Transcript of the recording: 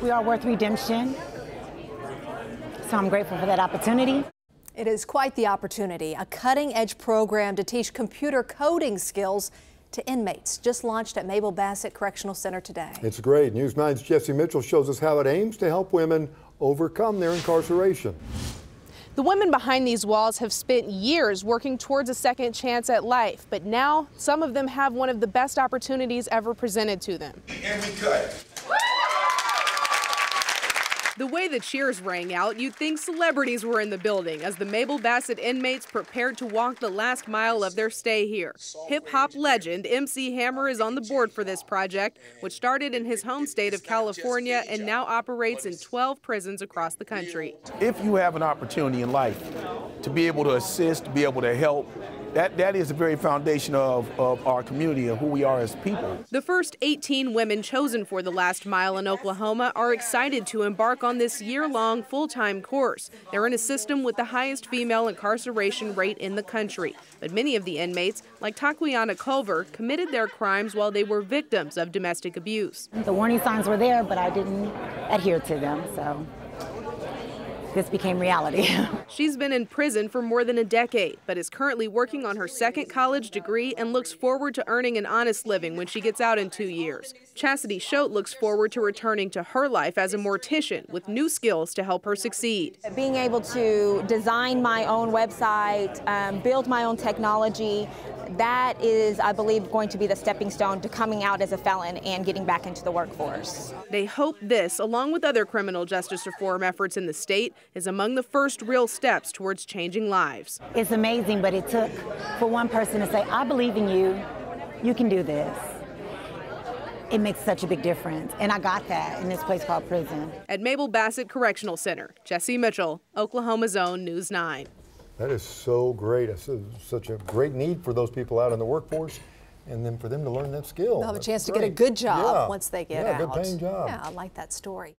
We are worth redemption, so I'm grateful for that opportunity. It is quite the opportunity. A cutting-edge program to teach computer coding skills to inmates just launched at Mabel Bassett Correctional Center today. It's great. News 9's Jessi Mitchell shows us how it aims to help women overcome their incarceration. The women behind these walls have spent years working towards a second chance at life, but now some of them have one of the best opportunities ever presented to them. And we could. The way the cheers rang out, you'd think celebrities were in the building as the Mabel Bassett inmates prepared to walk the last mile of their stay here. Hip-hop legend MC Hammer is on the board for this project, which started in his home state of California and now operates in 12 prisons across the country. If you have an opportunity in life to be able to assist, to be able to help, that is the very foundation of our community, of who we are as people. The first 18 women chosen for the last mile in Oklahoma are excited to embark on this year-long full-time course. They're in a system with the highest female incarceration rate in the country. But many of the inmates, like Takwiana Culver, committed their crimes while they were victims of domestic abuse. The warning signs were there, but I didn't adhere to them, so this became reality. She's been in prison for more than a decade, but is currently working on her second college degree and looks forward to earning an honest living when she gets out in 2 years. Chasity Shoate looks forward to returning to her life as a mortician with new skills to help her succeed. Being able to design my own website, build my own technology, that is, I believe, going to be the stepping stone to coming out as a felon and getting back into the workforce. They hope this, along with other criminal justice reform efforts in the state, is among the first real steps towards changing lives. It's amazing, but it took for one person to say, I believe in you, you can do this. It makes such a big difference, and I got that in this place called prison. At Mabel Bassett Correctional Center, Jessi Mitchell, Oklahoma's Own News 9. That is so great. It's such a great need for those people out in the workforce, and then for them to learn that skill. They'll have a chance to get a good job once they get out. Yeah, a good paying job. Yeah, I like that story.